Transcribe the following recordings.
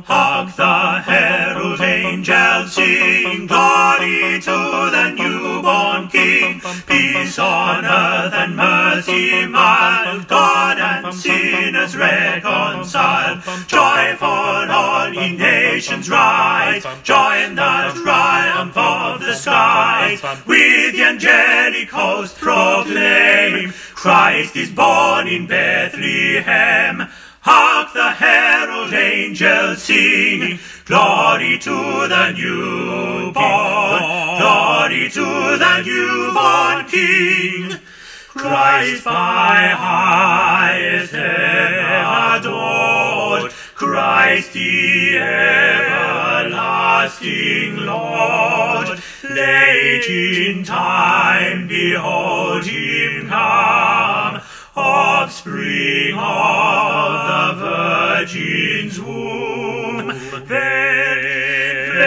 Hark, the herald angels sing, glory to the newborn King. Peace on earth and mercy mild, God and sinners reconciled. Joyful all ye nations rise, join the triumph of the skies. With the angelic host proclaim, Christ is born in Bethlehem. Hark, the herald angels sing, glory to the newborn, glory to the newborn King. Christ my highest ever adored, Christ the everlasting Lord. Late in time behold him come, offspring of the Virgin's womb. Please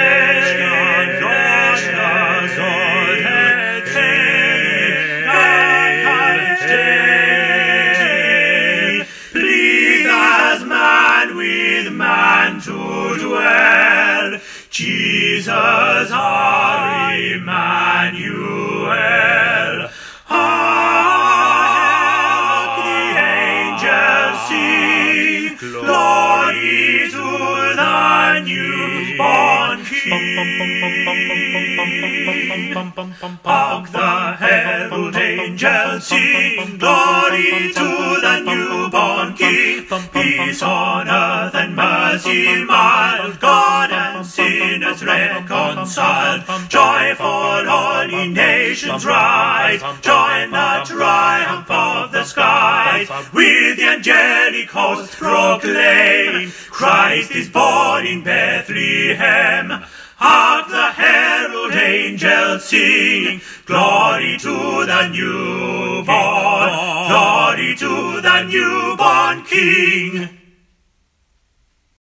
as man with man to dwell, Jesus our Emmanuel. Glory to the newborn King. Hark, the herald angels sing, glory to the newborn King. Peace on earth and mercy mild, God and sinners reconciled. Joyful all ye nations rise, join the triumph of the skies. With the angelic hosts proclaim, Christ is born in Bethlehem. Hark, the herald angels sing, glory to the newborn, glory to the newborn King.